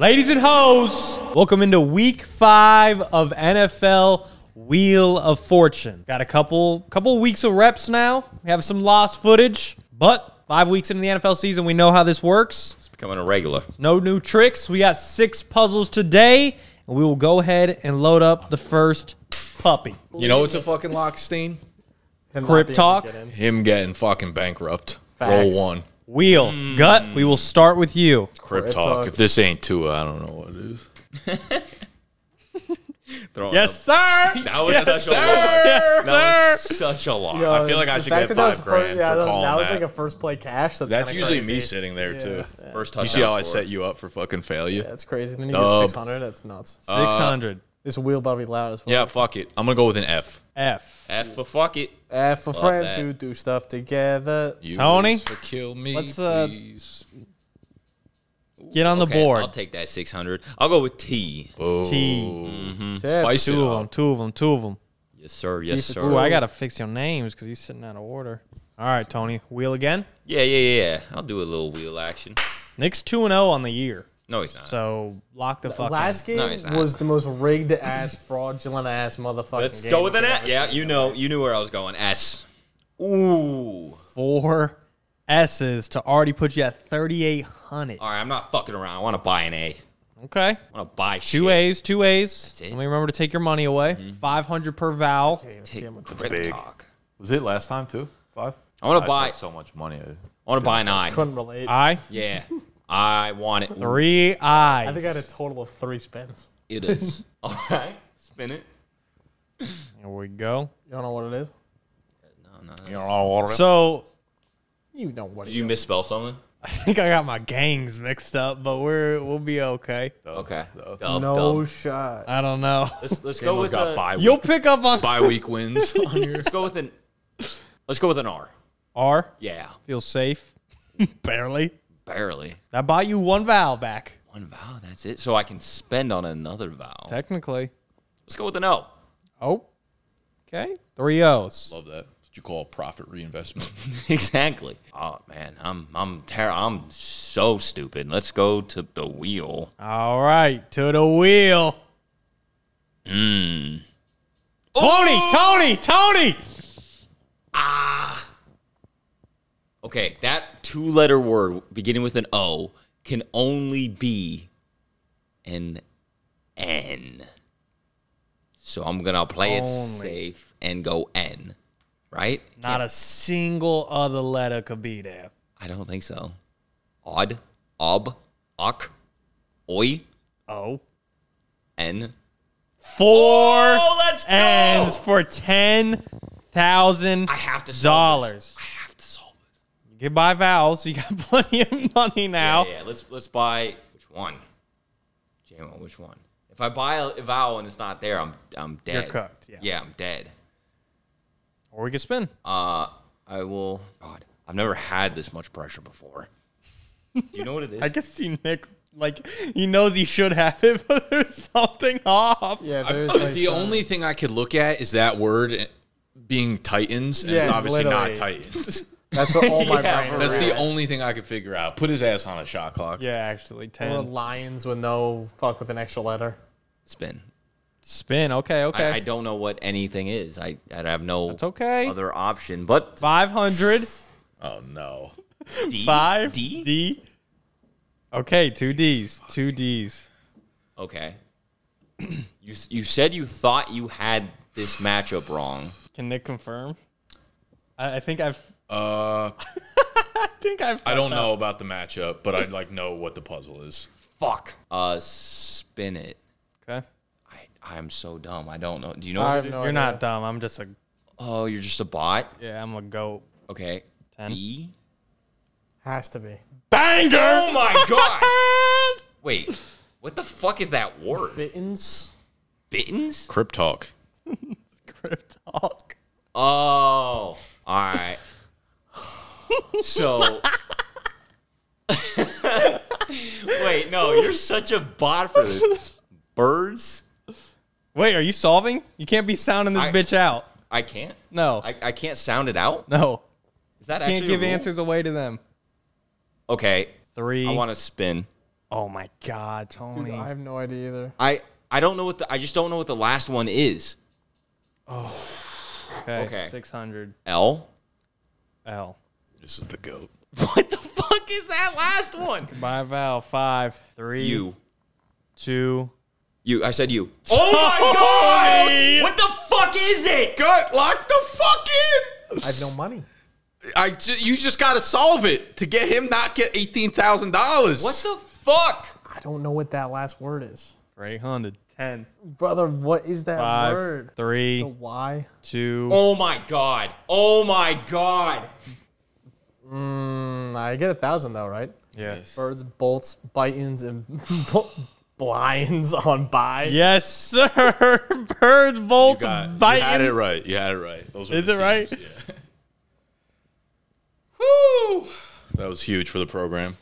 Ladies and hoes, welcome into week 5 of NFL Wheel of Fortune. Got a couple weeks of reps now. We have some lost footage, but 5 weeks into the NFL season, we know how this works. It's becoming a regular. No new tricks. We got 6 puzzles today, and we will go ahead and load up the first puppy. You know what's a fucking lock, Steen? Crip Talk. Him getting fucking bankrupt. Facts. Roll 1. Wheel. Gut, we will start with you. Crip Talk. If this ain't Tua, I don't know what it is. Yes, sir. That was such a lot. Yes, sir. That was such a lot. I feel like I should get $5,000 for calling that. That was like a first play cash. That's usually me sitting there, too. First touchdown. You see how I set you up for fucking failure? That's crazy. Then you get 600. That's nuts. 600. This wheel about to be loud as fuck. Yeah, fuck it. I'm going to go with an F. F. F for fuck it. F for friends who do stuff together. Tony? Kill me, please. Get on the board. I'll take that 600. I'll go with T. Oh. T. Spice it up. Two of them. Yes, sir. Yes, sir. Ooh, I got to fix your names because you're sitting out of order. All right, Tony. Wheel again? Yeah. I'll do a little wheel action. Nick's 2-0 on the year. No, he's not. So, lock the fuck last game was the most rigged-ass, fraudulent-ass motherfucking game. Let's go with an S. Yeah, you knew where I was going. S. Ooh. 4 S's to already put you at 3,800. All right, I'm not fucking around. I want to buy an A. Okay. I want to buy shit. Two A's. That's it. Let me remember to take your money away. 500 per vowel. Take talk. Was it last time, too? 5? I want to buy so much money. I want to buy an I. Couldn't relate. I? Yeah. I want it. 3 eyes. I think I had a total of 3 spins. It is. All right. Spin it. Here we go. You don't know what it is? No. You don't know what it is? So, you know what it is. Did you misspell something? I think I got my gangs mixed up, but we'll be okay. Okay. No shot. I don't know. Let's go with a bye week. You'll pick up on bye week wins. On your... Let's go with an R. R? Yeah. Feel safe. Barely. Barely. I bought you 1 vowel back. 1 vowel, that's it. So I can spend on another vowel. Technically. Let's go with an O. Oh. Okay. 3 O's. Love that. What you call profit reinvestment. Exactly. Oh man, I'm so stupid. Let's go to the wheel. All right, to the wheel. Tony, oh! Tony. Ah. Okay, that 2-letter word beginning with an O can only be an N. So I'm going to play it safe and go N, right? Not a single other letter could be there. I don't think so. Odd, ob, ok, oi, O, N. 4 N's for $10,000. I have to solve this. Get by vowels. You got plenty of money now. Yeah. Let's buy which one? JMO, which one? If I buy a vowel and it's not there, I'm dead. You're cooked. Yeah, I'm dead. Or we can spin. I will. God, I've never had this much pressure before. Do you know what it is? I can see Nick. Like he knows he should have it, but there's something off. Yeah. The only thing I could look at is that word being Titans, and it's obviously literally not Titans. That's all my brain. That's the only thing I could figure out. Put his ass on a shot clock. Yeah, actually, 10. Or Lions with no fuck with an extra letter. Spin. Okay. I don't know what anything is. I have no other option. But 500. Oh no. D? 5. D. D. Okay, 2 D's. 2 D's. Okay. You said you thought you had this matchup wrong. Can Nick confirm? I think I've. I don't know about the matchup, but I know what the puzzle is. Fuck. Spin it. Okay. I'm so dumb. I don't know. Do you know? You're not dumb. I'm just a. Oh, you're just a bot. Yeah, I'm a goat. Okay. 10. E. Has to be. Banger! Oh my god! Wait, what the fuck is that word? Bittens? Crip Talk. Crip Talk. Oh, all right. So, wait, no, you're such a bot for this. Birds? Wait, are you solving? You can't be sounding this bitch out. I can't? No. I can't sound it out? No. Is that actually a rule? Can't give answers away to them. Okay. 3. I want to spin. Oh my God, Tony! Dude, I have no idea either. I don't know what the, I just don't know what the last one is. Oh. Okay. 600. L. L. This is the goat. What the fuck is that last one? My vowel. 5, 3. U. 2. You. I said you. Oh my God! What the fuck is it? Gut, lock the fuck in. I have no money. You just got to solve it to get him not get $18,000. What the fuck? I don't know what that last word is. 300. 10. Brother, what is that 5, word? 3. The Y. 2. Oh my God. Oh my God. I get 1,000 though, right? Yes. Birds, bolts, bitings, and blinds on by. Yes, sir. Birds, bolts, bitings. You had it right. You had it right. Those is it teams. Right? Yeah. Woo! That was huge for the program.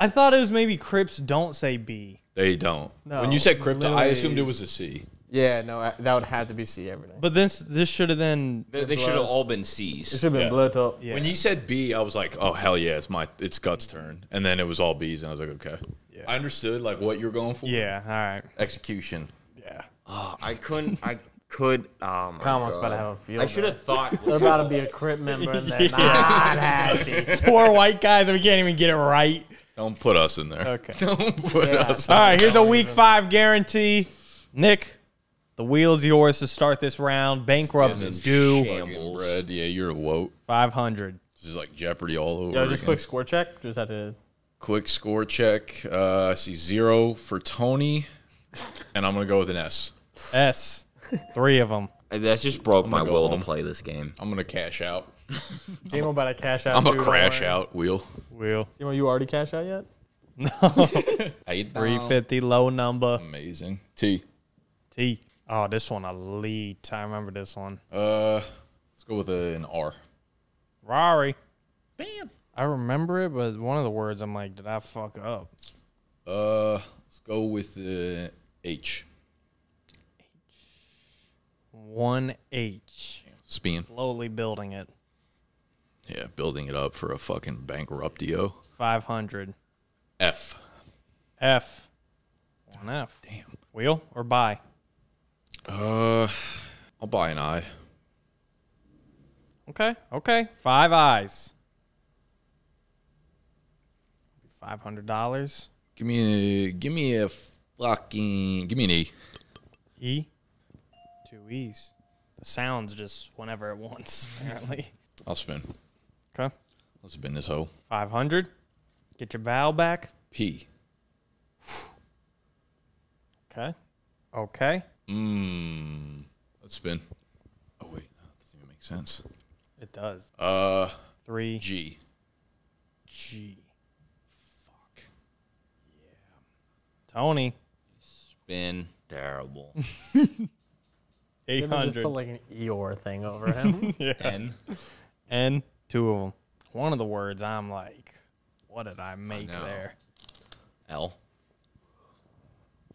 I thought it was maybe Crips don't say B. They don't. No, when you said crypto, literally. I assumed it was a C. Yeah, no, that would have to be C everything. But this should have then they should have all been C's. It should have been blood up. Yeah. When you said B, I was like, oh hell yeah, it's Gut's turn. And then it was all B's, and I was like, okay, yeah. I understood like what you're going for. Yeah, all right. Execution. Yeah. Oh, I couldn't. Common's about to have a field. I should have thought. They're about to be a Crip member, and they're not happy. Poor white guys, we can't even get it right. Don't put us in there. Okay. Don't put us in there. All right, here's a week 5 guarantee. Nick, the wheel's yours to start this round. Bankruptcy's due. Yeah, you're a woke. 500. This is like Jeopardy all over again. Just quick score check. Just had to. Quick score check. I see 0 for Tony, and I'm going to go with an S. S. 3 of them. That just broke my will to play this game. I'm going to cash out. Jamo about to cash out. I'm a crash out. Wheel. Jamo, you already cash out yet? No. 350 low number. Amazing. T. Oh, this one a lead. I remember this one. Let's go with an R. Rari. Bam. I remember it, but one of the words I'm like, did I fuck up? Let's go with H. 1H. Spin. Slowly building it. Yeah, building it up for a fucking bankruptio. 500. F. 1F. Damn. Wheel or buy? I'll buy an I. Okay. 5 eyes. $500. Give me an E. E. 2 E's. The sounds just whenever it wants, apparently. I'll spin. Okay. Let's spin this hoe. 500. Get your vowel back. P. Okay. Let's spin. Oh, wait. That doesn't even make sense. It does. 3. G. Fuck. Yeah. Tony. Spin. Terrible. 800. Just put like an Eeyore thing over him. Yeah. N. 2 of them. One of the words I'm like, what did I make there? L.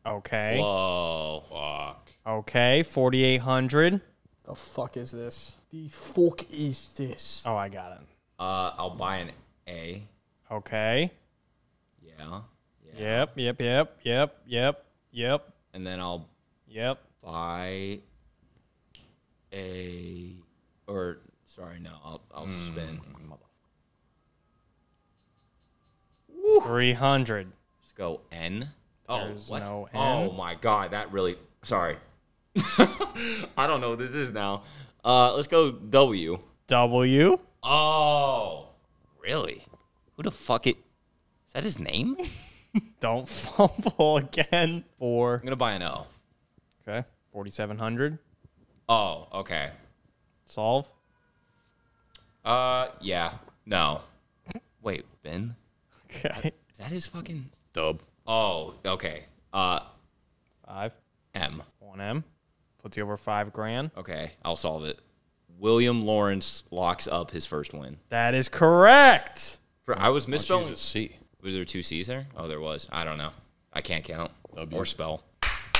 Okay. Whoa. Fuck. Okay. 4,800. The fuck is this? The fuck is this? Oh, I got it. I'll buy an A. Okay. Yeah. Yep. And then I'll. Yep. Buy. I'll spin. 300. Let's go N. There's no N. Oh my God, that really. Sorry, I don't know what this is now. Let's go W. W. Oh, really? Who the fuck is that? His name? Don't fumble again. 4. I'm gonna buy an O. Okay, 4,700. Oh, okay. Solve? Yeah. No. Wait, Ben? Okay. Is that his fucking... Dub. Oh, okay. 5. M. 1M. Puts you over $5,000. Okay, I'll solve it. William Lawrence locks up his first win. That is correct! I was misspelling... C. Was there 2 C's there? Oh, there was. I don't know. I can't count. W. Or spell.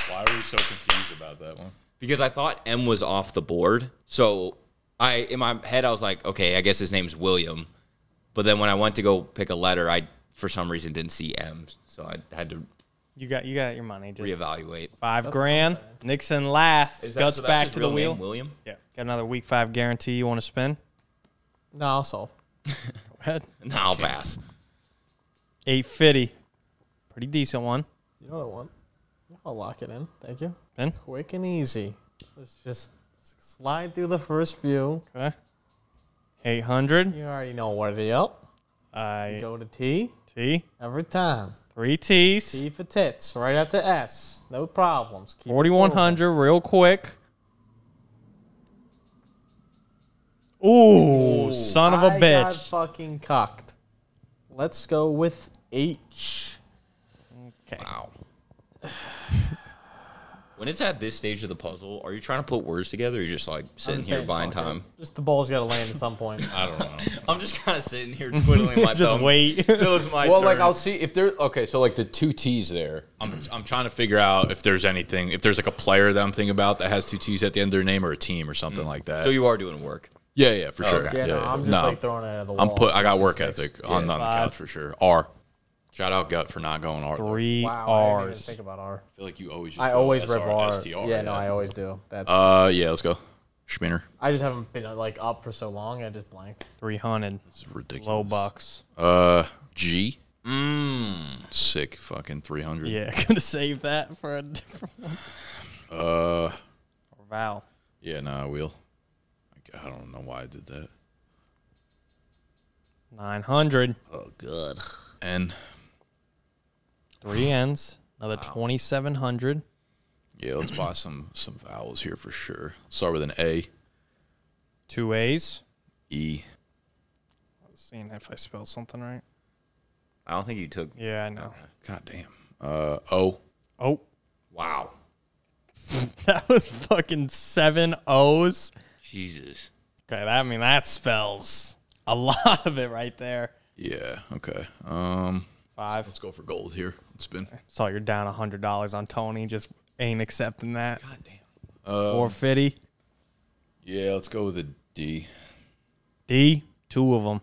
Why were you so confused about that one? Because I thought M was off the board. So in my head, I was like, okay, I guess his name's William. But then when I went to go pick a letter, I for some reason didn't see M, so I had to. You got your money. Just reevaluate. $5 grand. Nixon last. Guts back to the wheel. William. Yeah. Got another week 5 guarantee you want to spin? No, I'll solve. Go ahead. No, I'll pass. 850. Pretty decent one. You know what I want? I'll lock it in. Thank you. Ben? Quick and easy. Let's just slide through the first few. Okay. 800. You already know what it is. I go to T. T. Every time. 3 T's. T for tits. Right after S. No problems. 4100 real quick. Ooh, son of a bitch. I got fucking cocked. Let's go with H. Okay. Wow. When it's at this stage of the puzzle, are you trying to put words together or you're just like sitting here buying time? Just the ball's got to land at some point. I don't know. I'm just kind of sitting here twiddling my thumbs. Wait. Till it's my turn. Like, I'll see if there... Okay, so like the 2 T's there. I'm trying to figure out if there's anything... If there's like a player that I'm thinking about that has 2 T's at the end of their name or a team or something like that. So you are doing work. Yeah, yeah, for sure. Okay. Yeah, no, I'm just like throwing it out of the wall. I got work ethic on the couch for sure. R. Shout out Gut for not going R. 3 R's. I didn't even think about R. I feel like you always. I always rip R. Yeah, no, I always do. That's yeah, let's go. Schminner. I just haven't been like up for so long. I just blanked. 300. This is ridiculous. Low bucks. G. Sick fucking 300. Yeah, gonna save that for a different one. Or Val. Yeah, no, I will. I don't know why I did that. 900. Oh, good. N. 3 N's. Another 2700. Yeah, let's buy some vowels here for sure. Start with an A. 2 A's. E. I was seeing if I spelled something right. I don't think you took. Yeah, I know. God damn. O. Oh. Wow. That was fucking 7 O's. Jesus. Okay, I mean that spells a lot of it right there. Yeah. Okay. 5. Let's go for gold here. Let's spin. So you're down $100 on Tony. Just ain't accepting that. God damn. 450. Yeah. Let's go with a D. D. 2 of them.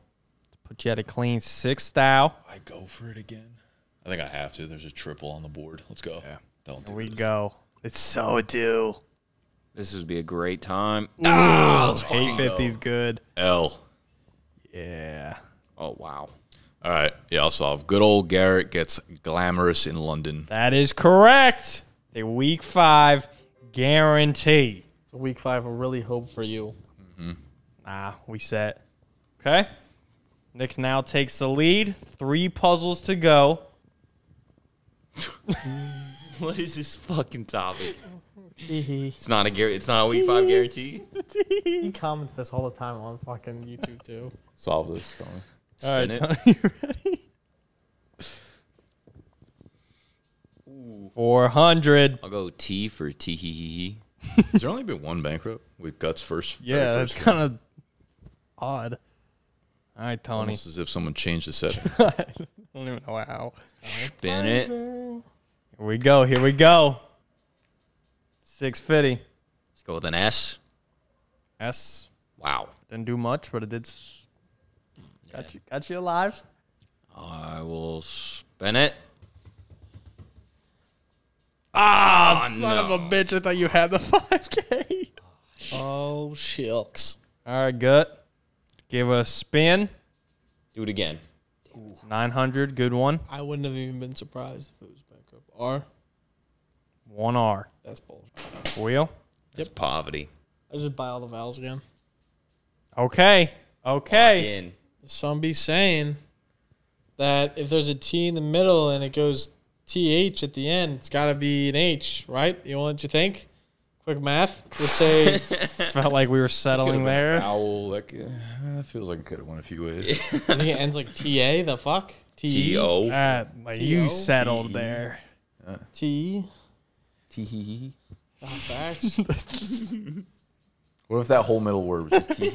Put you at a clean 6 thou. I go for it again. I think I have to. There's a triple on the board. Let's go. Yeah. Don't. Here we go. It's so due. This would be a great time. Ooh, 850's good. L. Yeah. Oh, wow. All right. Yeah, I'll solve. Good old Garrett gets glamorous in London. That is correct. A week 5 guarantee. So week 5 will really hope for you. Nah, we set. Okay. Nick now takes the lead. 3 puzzles to go. What is this fucking topic? It's not a week 5 guarantee. He comments this all the time on fucking YouTube too. Solve this, Tony. Spin all right, Tony, you ready? 400. I'll go T for T. Has there only been one bankrupt with Guts first? Yeah, that's kind of odd. All right, Tony. Almost as if someone changed the setting. I don't even know how. Spin it. Here we go. Here we go. 650. Let's go with an S. S. Wow. Didn't do much, but it did. Got you alive. I will spin it. Ah, son of a bitch. I thought you had the 5K. Oh, shucks. All right, good. Give a spin. Do it again. 900. Good one. I wouldn't have even been surprised if it was back up. R. 1 R. That's bullshit. Wheel? That's poverty. I just buy all the vowels again. Okay. Okay. Some be saying that if there's a T in the middle and it goes TH at the end, it's got to be an H, right? You know what you think? Quick math. Let's say. Felt like we were settling there. Vowel. That feels like it could have went a few ways. I think it ends like T-A. The fuck? T-O. Like you settled there. T. What if that whole middle word was just You're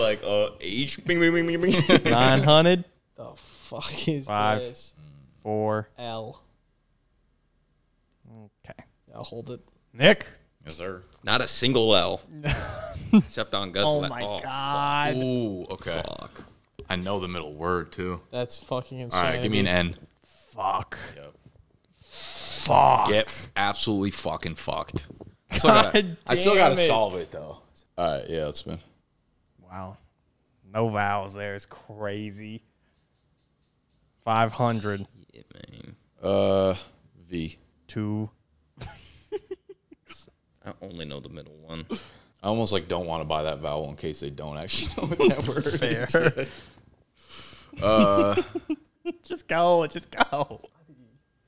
like, H, bing, bing, bing, bing, bing. 900. The fuck is 5, this? 4. L. Okay. I'll hold it. Nick. Yes, sir. Not a single L. Except on Gus. Oh, my God. Fuck. Ooh, okay. Fuck. I know the middle word, too. That's fucking insane. All right, give me an N. Fuck. Yep. Fuck. Get absolutely fucking fucked. I still gotta solve it, though. All right, yeah, it's been. Wow. No vowels there. It's crazy. 500. Yeah, man. V. 2. I only know the middle one. I almost like don't want to buy that vowel in case they don't actually know what that word is. Fair. Just go. Just go.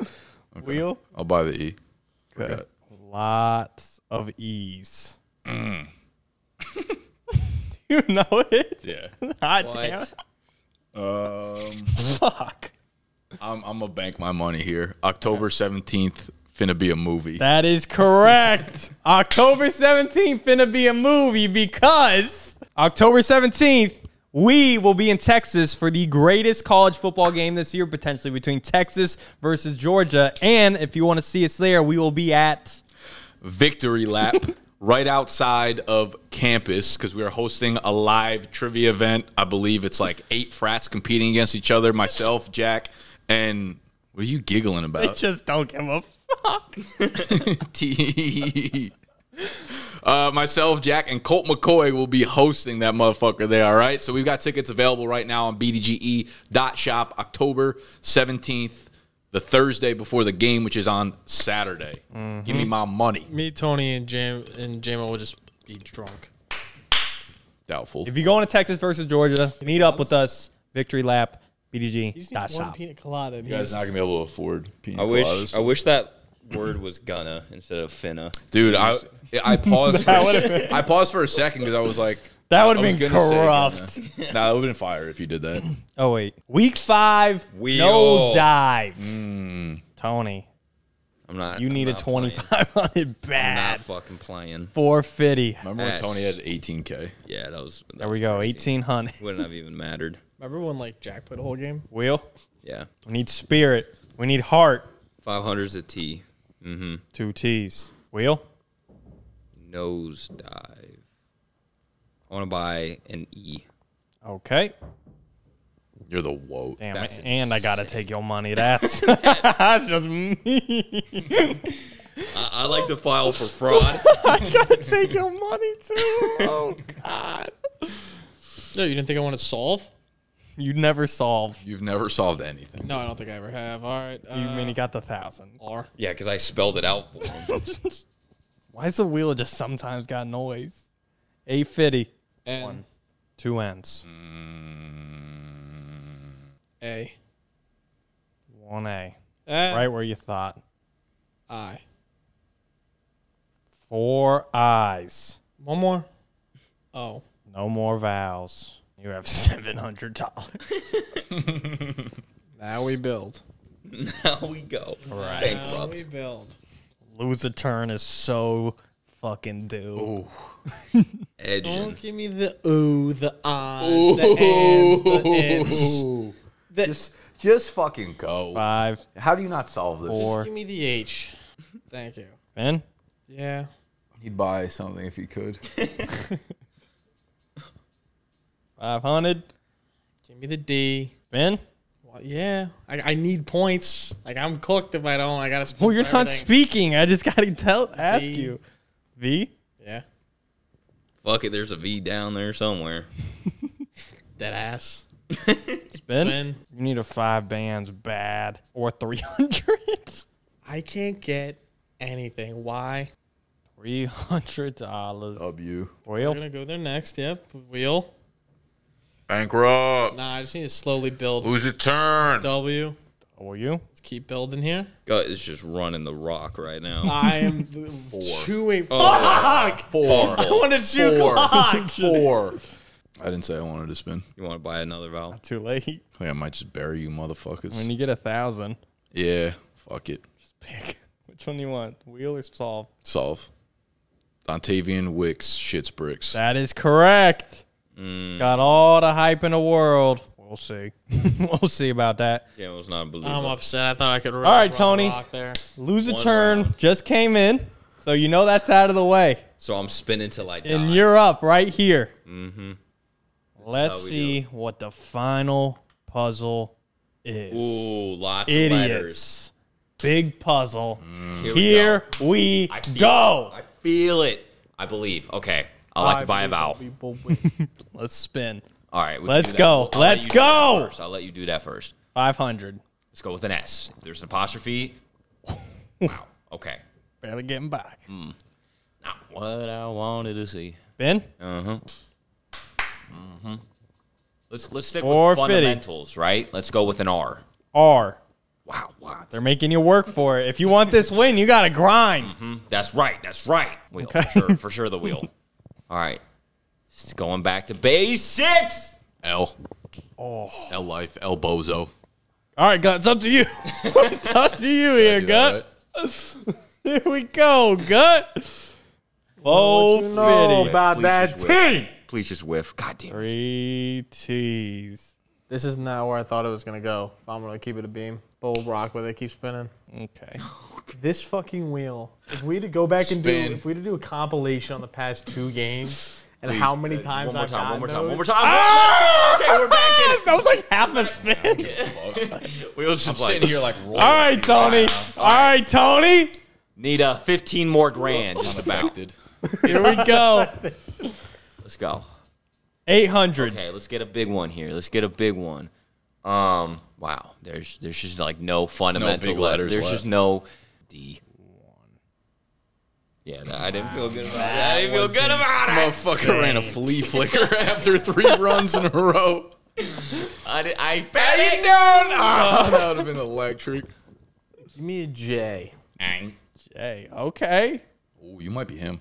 Okay. Wheel? I'll buy the E. Good. Lots of E's. Mm. You know it? Yeah. Hot damn. Fuck. I'm gonna bank my money here. October 17th finna be a movie. That is correct. October 17th finna be a movie because October 17th we will be in Texas for the greatest college football game this year, potentially between Texas versus Georgia. And if you want to see us there, we will be at Victory Lap. Right outside of campus, because we are hosting a live trivia event. I believe it's like 8 frats competing against each other. Myself, Jack, and what are you giggling about? They just don't give a fuck. Myself, Jack, and Colt McCoy will be hosting that motherfucker there, all right? So we've got tickets available right now on BDGE.shop, October 17th. The Thursday before the game, which is on Saturday. Mm-hmm. Give me my money. Me, Tony, and Jamo will just be drunk. Doubtful. If you're going to Texas versus Georgia, meet up with us. Victory Lap, BDG. Just need one pina colada. You guys are not going to be able to afford pina coladas. I wish that word was gonna instead of finna. Dude, I paused. I paused for a second because I was like, that would have been corrupt. Nah, that would have been fire if you did that. Oh, wait. Week 5, nosedive. Mm. Tony. I'm not. You need a 2,500 bad. I'm not fucking playing. 450. Remember when Tony had 18K? Yeah, that was. There we go. 1,800. Wouldn't have even mattered. Remember when, like, Jack played a whole game? Wheel? Yeah. We need spirit. We need heart. 500's a T. Mm-hmm. 2 T's. Wheel? Nosedive. I want to buy an E. Okay. You're the woke. Damn it. And I got to take your money. That's just me. I like to file for fraud. I got to take your money, too. Oh, God. No, you didn't think I want to solve? You never solve. You've never solved anything. No, I don't think I ever have. All right. You mean he got the 1,000? R. Yeah, because I spelled it out for him. Why is the wheel just sometimes got noise? 850. N. 1, 2 N's. A. 1 A. Right where you thought. I. 4 I's. One more. Oh. No more vowels. You have $700. Now we build. Now we go. Right. Bankrupt. Now we build. Lose a turn is so fucking do. Don't give me the ooh, the ahs, ooh, the ands, the its. The just fucking go. 5. How do you not solve this? 4. Just give me the H. Thank you. Ben? Yeah. He'd buy something if he could. 500. Give me the D. Ben? Well, yeah. I need points. Like, I'm cooked if I don't. I gotta speak. Well, you're not speaking. I just gotta ask you. V? Yeah. Fuck it, there's a V down there somewhere. That ass. Spin? You need a 5 bands bad. Or 300. I can't get anything. Why? $300. W. Wheel? We're going to go there next, yep. Wheel. Bankrupt. Nah, I just need to slowly build. Who's your turn? W. You? Let's keep building here. Gut is just running the rock right now. I am chewing. Fuck! 4. I want to chew clock. 4. I didn't say I wanted to spin. You want to buy another vowel? Not too late. I might just bury you motherfuckers. When you get 1,000. Yeah. Fuck it. Just pick. Which one do you want? Wheel or solve? Solve. Dontavian Wicks shits bricks. That is correct. Mm. Got all the hype in the world. We'll see. We'll see about that. Yeah, it was not believable. I'm upset. I thought I could run. All right, Tony. There. Lose a turn. Round. Just came in. So you know that's out of the way. So I'm spinning till I die. And you're up right here. Mm-hmm. Let's see what the final puzzle is. Ooh, lots of letters. Big puzzle. Here we go. I feel it. I believe. Okay. I'll have to buy a vowel. Let's spin. All right. Let's go. Let's go. I'll let you do that first. 500. Let's go with an S. There's an apostrophe. Wow. Okay. Barely getting by. Mm. Not what I wanted to see. Ben? Uh-huh. Mm-hmm. Let's stick with fundamentals, right? Let's go with an R. R. Wow, wow. They're making you work for it. If you want this win, you got to grind. Mm-hmm. That's right. That's right. Wheel, okay. For sure the wheel. All right. It's going back to basics. L. Oh. L life. L bozo. All right, Gut. It's up to you. It's up to you here, Gut. Right? Here we go, Gut. Oh, you know about that T. Please just whiff. God damn it. 3 T's. This is not where I thought it was going to go. If I'm going to keep it a beam. But we'll rock with it. Keep spinning. Okay. This fucking wheel. If we had to go back and do a compilation on the past 2 games and how many times I've gotten those. One more time. Ah! Okay, we're back in it. That was like half a spin. We were just sitting here like rolling. All right, Tony. All right, Tony. Need 15 more grand. Here we go. Let's go. 800. Okay, let's get a big one here. Let's get a big one. Wow. There's just like no fundamental letters. There's just no D. Yeah, no, I didn't feel good about that. I didn't feel good about it. Motherfucker ran a flea flicker after 3 runs in a row. I bet it down. Oh, that would have been electric. Give me a J. J. Okay. Oh, you might be him.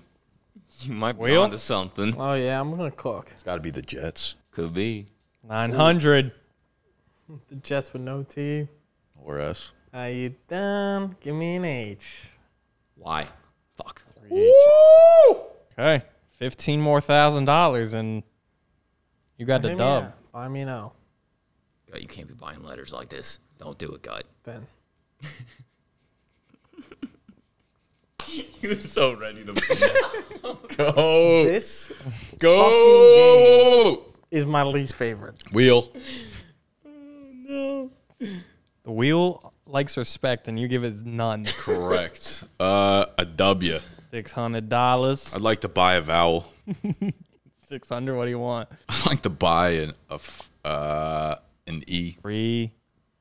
You might be onto something. Oh, yeah, I'm going to cook. It's got to be the Jets. Could be. 900. Ooh. The Jets with no T. Or S. Are you done? Give me an H. Y. Fuck. 3 H's. Okay. $15 more thousand, and you got the dub. Buy me an O. God, you can't be buying letters like this. Don't do it, God. Ben. He was so ready to go. This fucking game is my least favorite. Wheel. Oh, no. The wheel likes respect, and you give it none. Correct. A W. $600. I'd like to buy a vowel. 600. What do you want? I'd like to buy an E. 3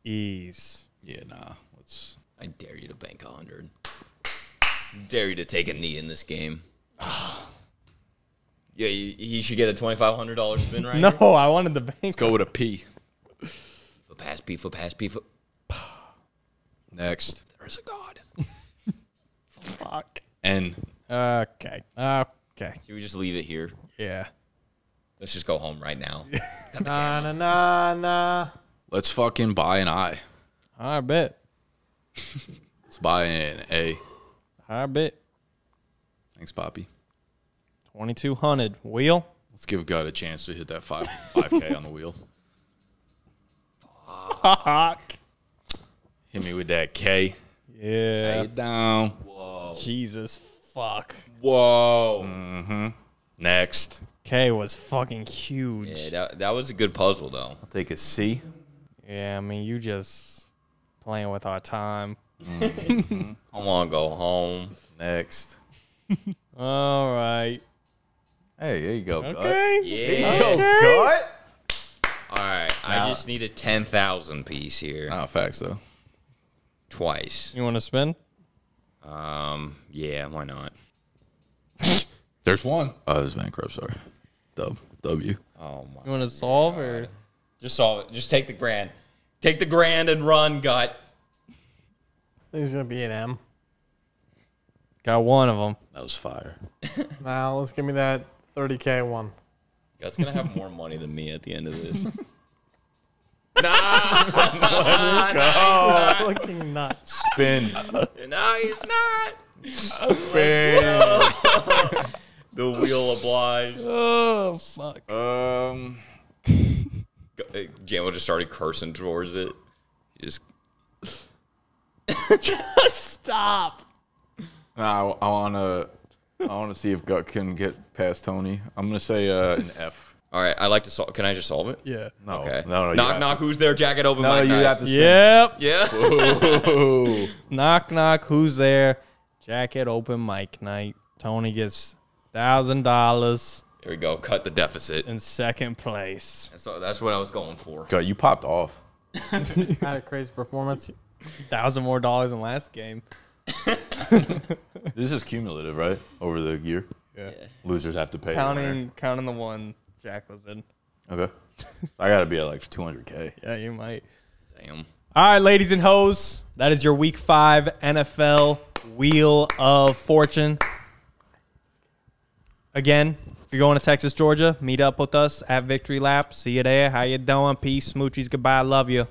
E's. Yeah, nah. I dare you to bank 100. Dare you to take a knee in this game. Yeah, you should get a $2,500 spin right here. I wanted the bank. Let's go with a P. For pass, P, for pass, P, for... Next. There's a God. Fuck. N. Okay. Okay. Should we just leave it here? Yeah. Let's just go home right now. Nah. Let's fucking buy an I. I bet. Let's buy an A. I bet. Thanks, Poppy. 2,200. Wheel. Let's give God a chance to hit that 5K on the wheel. Fuck. Hit me with that K. Yeah. Lay it down. Whoa. Jesus fuck. Whoa. Mm-hmm. Next. K was fucking huge. Yeah, that was a good puzzle, though. I'll take a C. Yeah, I mean, you just playing with our time. Mm-hmm. I want to go home. Next. All right. Hey, there you go. Okay. Gut. Yeah. There you go, Gut. All right. Now, I just need a 10,000 piece here. Oh, facts though. Twice. You want to spin? Yeah. Why not? There's one. Oh, there's bankrupt. Sorry. W. Oh my. You want to solve or just solve it? Just take the grand. Take the grand and run, Gut. There's going to be an M. Got one of them. That was fire. Now, let's give me that 30K one. That's going to have more money than me at the end of this. Nah, he's fucking nuts. Spin. No, he's not. Spin. The wheel obliged. Oh, fuck. Jamel just started cursing towards it. He just... Just stop. Nah, I wanna see if Gut can get past Tony. I'm gonna say an F. All right, I like to solve. Can I just solve it? Yeah. No. Okay. No, no. Knock, knock. Who's there? Jacket open. No, you have to. Yep. Yeah. Knock, knock. Who's there? Jacket open. Mic night. Tony gets $1,000. Here we go. Cut the deficit. In second place. So that's what I was going for. God, you popped off. Had a crazy performance. $1,000 more in last game. This is cumulative, right? Over the year. Yeah. Losers have to pay. Counting the one Jack was in. Okay. I got to be at like 200K. Yeah, you might. Damn. All right, ladies and hoes. That is your Week 5 NFL Wheel of Fortune. Again, if you're going to Texas, Georgia, meet up with us at Victory Lap. See you there. How you doing? Peace, smoochies. Goodbye. Love you.